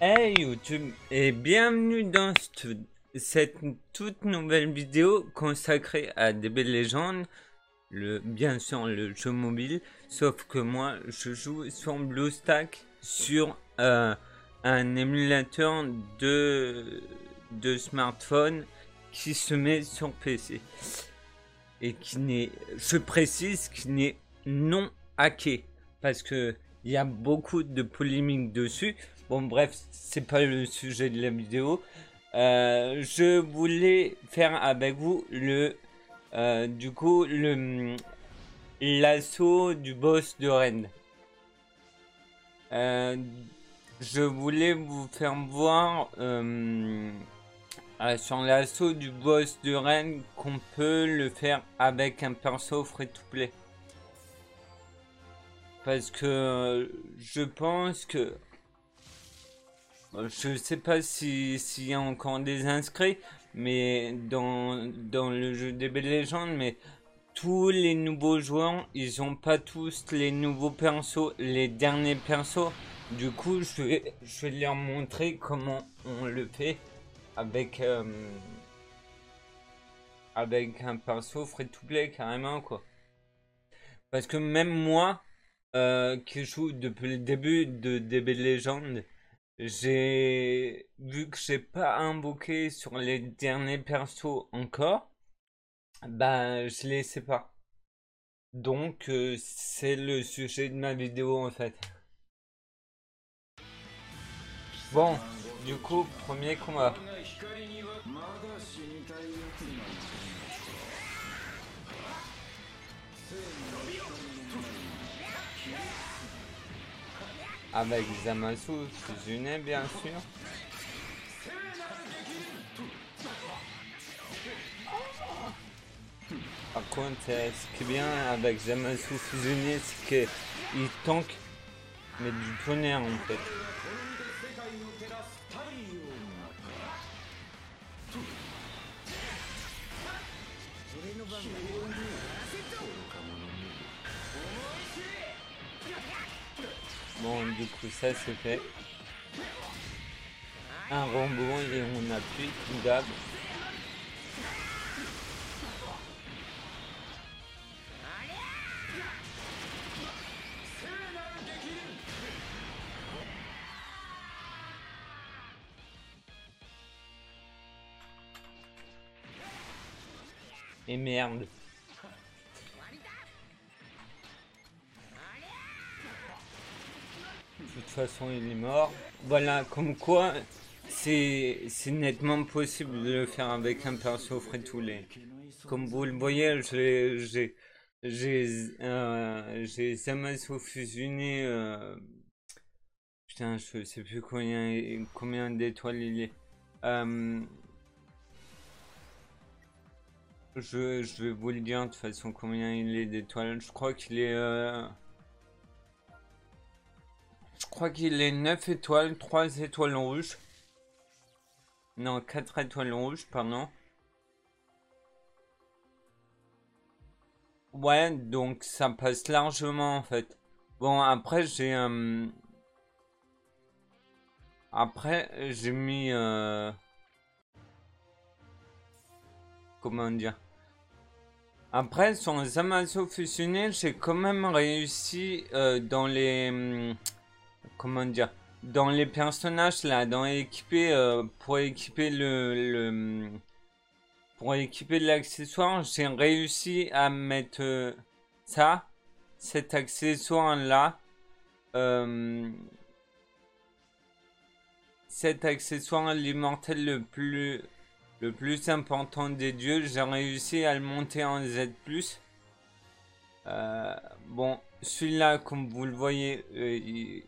Hey YouTube et bienvenue dans cette toute nouvelle vidéo consacrée à DB Legends, bien sûr le jeu mobile, sauf que moi je joue sur BlueStacks sur un émulateur de smartphone qui se met sur PC et qui n'est, je précise, qui n'est non hacké parce que il y a beaucoup de polémiques dessus. Bon bref, c'est pas le sujet de la vidéo. Je voulais faire avec vous l'assaut du boss de Rennes. Je voulais vous faire voir sur l'assaut du boss de Rennes qu'on peut le faire avec un perso free to play. Parce que je pense que, je sais pas s'il y a encore des inscrits, mais dans le jeu DB Legends, mais tous les nouveaux joueurs, ils ont pas tous les nouveaux persos, les derniers persos. Du coup, je vais leur montrer comment on le fait avec un perso free to play carrément quoi. Parce que même moi, qui joue depuis le début de DB Legends, j'ai vu que j'ai pas invoqué sur les derniers persos encore, bah je les sais pas. Donc c'est le sujet de ma vidéo en fait. Bon, du coup, premier combat. Avec Zamasu Fusionné bien sûr. Par contre, ce qui est bien avec Zamasu Fusionné, c'est qu'il tank mais du tonnerre en fait. Bon, du coup, ça c'est fait. Un remboursement et on appuie tout d'ab. Et merde. De toute façon il est mort. Voilà, comme quoi c'est nettement possible de le faire avec un perso free to play. Comme vous le voyez, j'ai Zamasu Fusionné, putain je sais plus combien d'étoiles il est. Je vais vous le dire de toute façon combien il est d'étoiles. Je crois qu'il est Je crois qu'il est 9 étoiles, 3 étoiles rouges. Non, 4 étoiles rouges, pardon. Ouais, donc ça passe largement en fait. Bon, après j'ai... Après, j'ai mis... Comment dire ? Après, sur Zamasu Fusionné, j'ai quand même réussi dans les... Comment dire, dans les personnages là, dans équiper, pour équiper pour équiper l'accessoire, j'ai réussi à mettre cet accessoire là, cet accessoire l'immortel le plus important des dieux, j'ai réussi à le monter en Z+. Bon, celui-là, comme vous le voyez,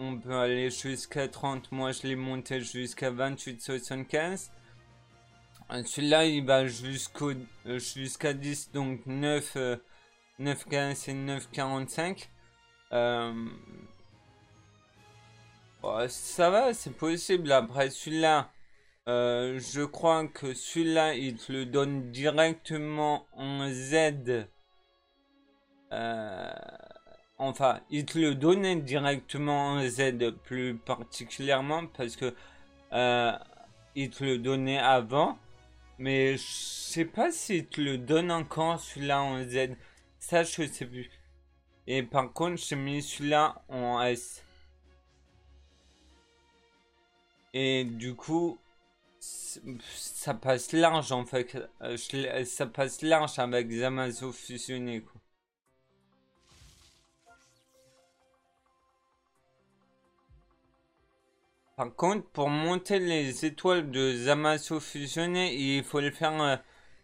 on peut aller jusqu'à 30, moi je l'ai monté jusqu'à 28,75. Celui-là il va jusqu'à 10, donc 9,15 et 9,45. Bon, ça va, c'est possible. Après celui-là, je crois que celui-là il te le donne directement en Z. Enfin, il te le donnait directement en Z plus particulièrement parce que il te le donnait avant. Mais je sais pas s'il te le donne encore celui-là en Z. Ça, je sais plus. Et par contre, j'ai mis celui-là en S. Et du coup, ça passe large en fait. Ça passe large avec Zamasu fusionné, quoi. Par contre, pour monter les étoiles de Zamasu fusionné, il faut le faire,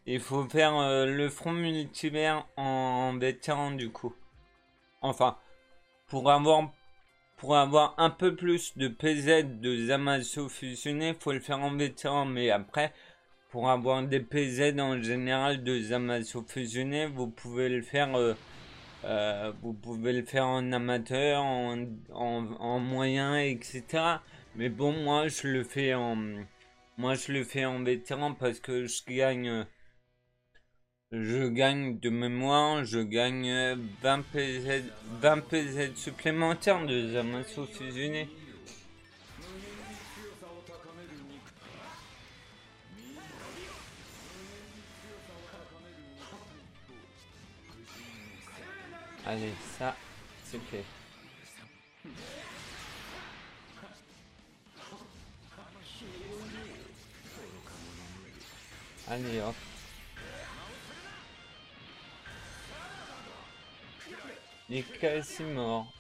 le front multivers en vétéran du coup. Enfin, pour avoir un peu plus de PZ de Zamasu fusionné, il faut le faire en vétéran. Mais après, pour avoir des PZ en général de Zamasu fusionné, vous pouvez le faire. Vous pouvez le faire en amateur, en moyen, etc. Mais bon, moi je le fais en vétéran parce que je gagne de mémoire, je gagne 20 PZ supplémentaires de Zamasu fusionné. Allez, ça c'est fait. Allez hop. Il est quasi mort.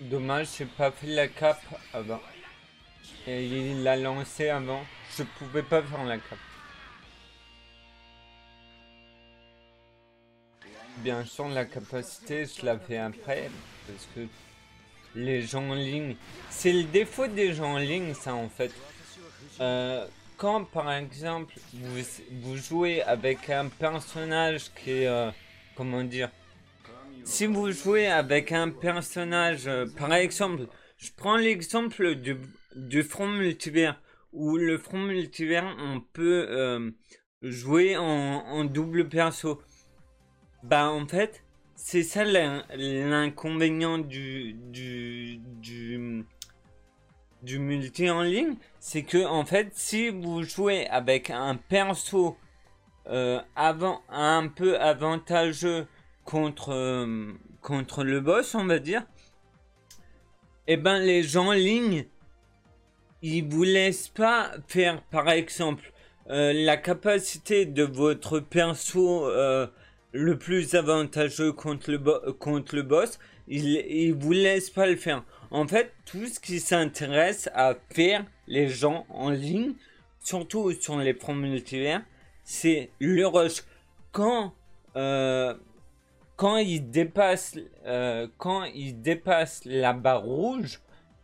Dommage, j'ai pas fait la cape avant. Et il l'a lancé avant. Je pouvais pas faire la cape. Bien sûr, la capacité, je la fais après. Parce que les gens en ligne, c'est le défaut des gens en ligne, ça en fait. Quand par exemple vous jouez avec un personnage qui est comment dire, si vous jouez avec un personnage, par exemple, je prends l'exemple du front multivers, où le front multivers on peut jouer en double perso. Bah en fait, c'est ça l'inconvénient du multi en ligne, c'est que en fait si vous jouez avec un perso un peu avantageux contre le boss, on va dire, et ben les gens en ligne ils vous laissent pas faire par exemple la capacité de votre perso le plus avantageux contre le boss, il vous laisse pas le faire. En fait, tout ce qui s'intéresse à faire les gens en ligne, surtout sur les fronts multivers, c'est le rush. Quand ils dépassent la barre rouge,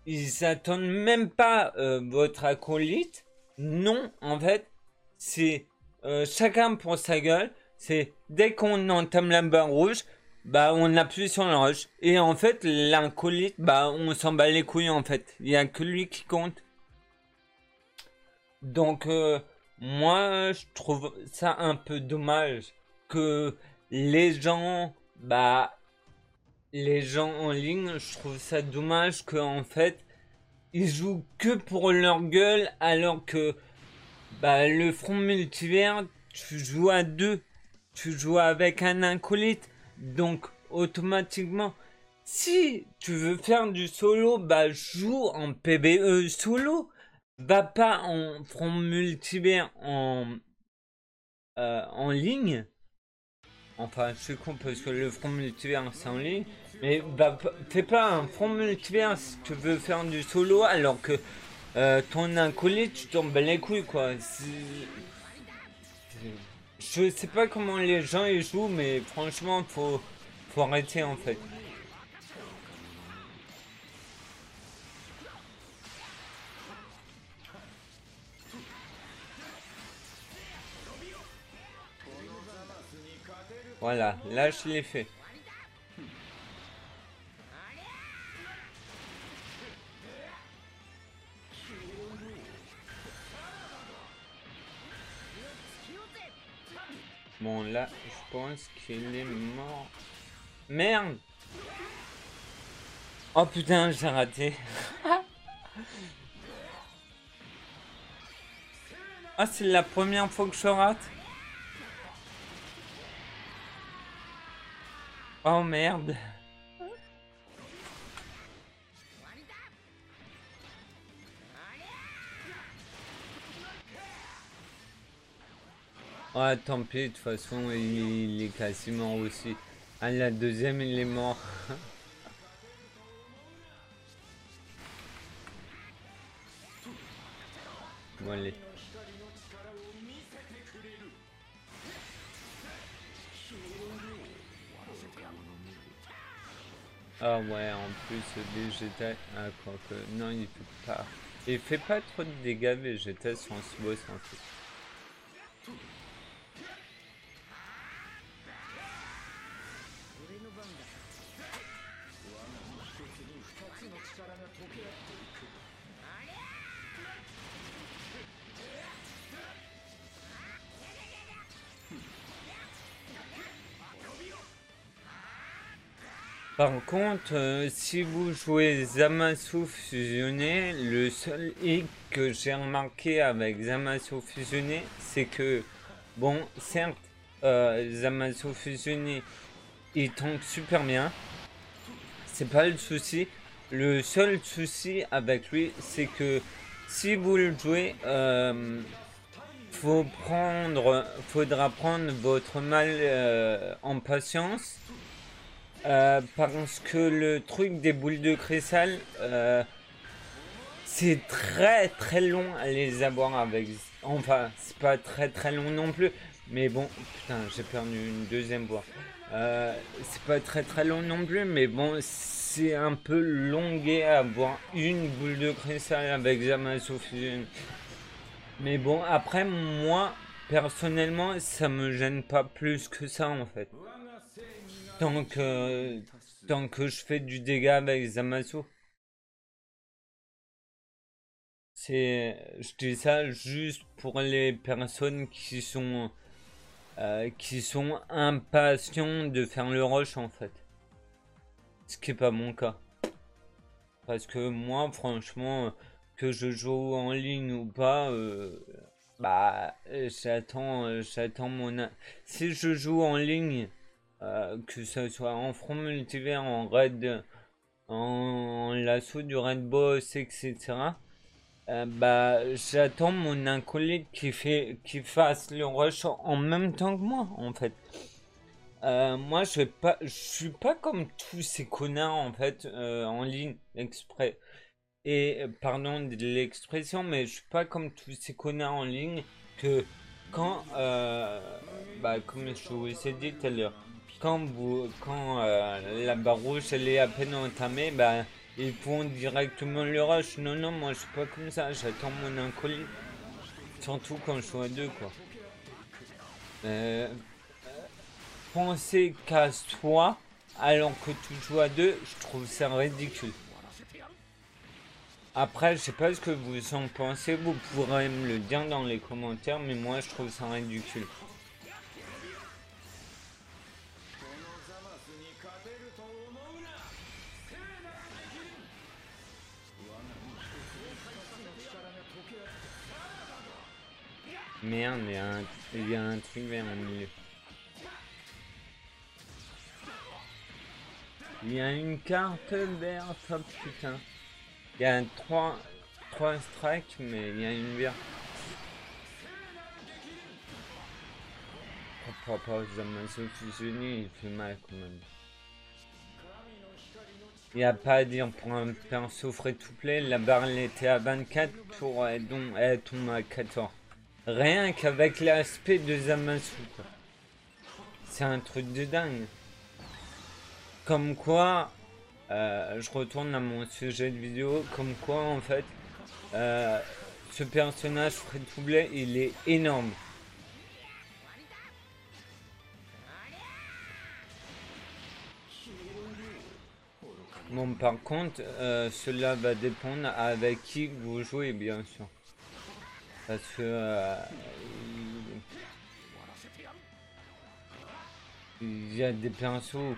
ils attendent même pas votre acolyte. Non, en fait, c'est chacun pour sa gueule. C'est dès qu'on entame la barre rouge, bah on appuie sur le rush. Et en fait, l'incolyte, bah on s'en bat les couilles en fait. Il n'y a que lui qui compte. Donc moi, je trouve ça un peu dommage que les gens en ligne, je trouve ça dommage qu'en fait, ils jouent que pour leur gueule alors que bah, le front multivers, tu joues à deux. Tu joues avec un acolyte, donc automatiquement, si tu veux faire du solo, bah joue en PvE solo, va pas en front multivers en ligne. Enfin, je suis con parce que le front multivers c'est en ligne, mais bah, fais pas un front multivers si tu veux faire du solo alors que ton acolyte, tu tombes les couilles quoi. Je sais pas comment les gens y jouent, mais franchement, faut arrêter en fait. Voilà, là je l'ai fait. Bon, là, je pense qu'il est mort. Merde! Oh putain, j'ai raté. Ah, c'est la première fois que je rate. Oh merde. Ah, tant pis, de toute façon, il est quasi mort aussi. Ah, la deuxième, il est mort. Bon, allez. Ah ouais, en plus, VGT... Ah, quoi que... Non, il peut pas... Il fait pas trop de dégâts, VGT, sur ce boss, en fait. Par contre, si vous jouez Zamasu Fusionné, le seul hic que j'ai remarqué avec Zamasu Fusionné, c'est que, bon, certes, Zamasu Fusionné, il tombe super bien, c'est pas le souci. Le seul souci avec lui, c'est que si vous le jouez, faudra prendre votre mal en patience. Parce que le truc des boules de cristal, c'est très long à les avoir avec... Enfin, c'est pas très long non plus, mais bon, putain, j'ai perdu une deuxième voix. C'est pas très long non plus, mais bon, c'est un peu longué à avoir une boule de cristal avec Zamasu Fusionné. Mais bon, après, moi, personnellement, ça me gêne pas plus que ça, en fait. Tant que je fais du dégât avec Zamasu. Je dis ça juste pour les personnes qui sont impatientes de faire le rush, en fait. Ce qui n'est pas mon cas. Parce que moi, franchement, que je joue en ligne ou pas... bah, j'attends mon... Si je joue en ligne... que ce soit en front multivers, en raid, en l'assaut du raid boss, etc. Bah, j'attends mon acolyte qui fasse le rush en même temps que moi, en fait. Moi, je suis pas comme tous ces connards, en fait, en ligne, exprès. Et, pardon de l'expression, mais je suis pas comme tous ces connards en ligne que quand, bah, comme je vous ai dit tout à l'heure, quand la barouche elle est à peine entamée, bah, ils font directement le rush. Non, non, moi je suis pas comme ça, j'attends mon incollé. Surtout quand je suis à deux, quoi. Penser qu'à toi, alors que tu joues à deux, je trouve ça ridicule. Après, je sais pas ce que vous en pensez, vous pourrez me le dire dans les commentaires, mais moi je trouve ça ridicule. Merde, il y a un truc vert au milieu. Il y a une carte verte, oh putain. Il y a trois strikes, mais il y a une verte. Oh papa, Zamasu Fusionné, il fait mal quand même. Il n'y a pas à dire pour un perso free-to-play, la barre elle était à 24 pour donc elle tombe à 14. Rien qu'avec l'aspect de Zamasu, c'est un truc de dingue. Comme quoi, je retourne à mon sujet de vidéo, comme quoi en fait, ce personnage free-to-play, il est énorme. Bon, par contre, cela va dépendre avec qui vous jouez, bien sûr. Parce que Il y a des pinceaux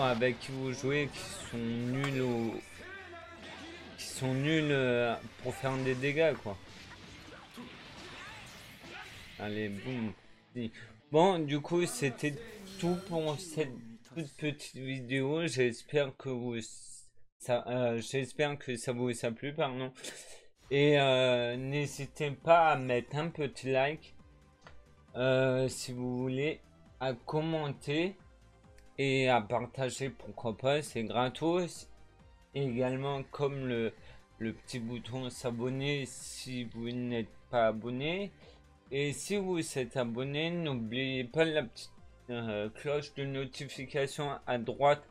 avec qui vous jouez qui sont nuls pour faire des dégâts, quoi. Allez, boum. Bon, du coup, c'était tout pour cette toute petite vidéo. J'espère que ça vous a plu, pardon. Et n'hésitez pas à mettre un petit like si vous voulez, à commenter et à partager, pourquoi pas, c'est gratos. Et également comme le petit bouton s'abonner si vous n'êtes pas abonné. Et si vous êtes abonné, n'oubliez pas la petite cloche de notification à droite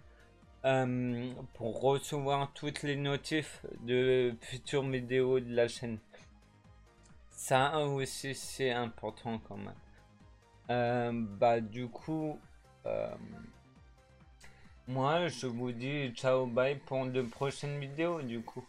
pour recevoir toutes les notifs de futures vidéos de la chaîne. Ça aussi, c'est important quand même. Bah du coup, moi je vous dis ciao bye pour de prochaines vidéos du coup.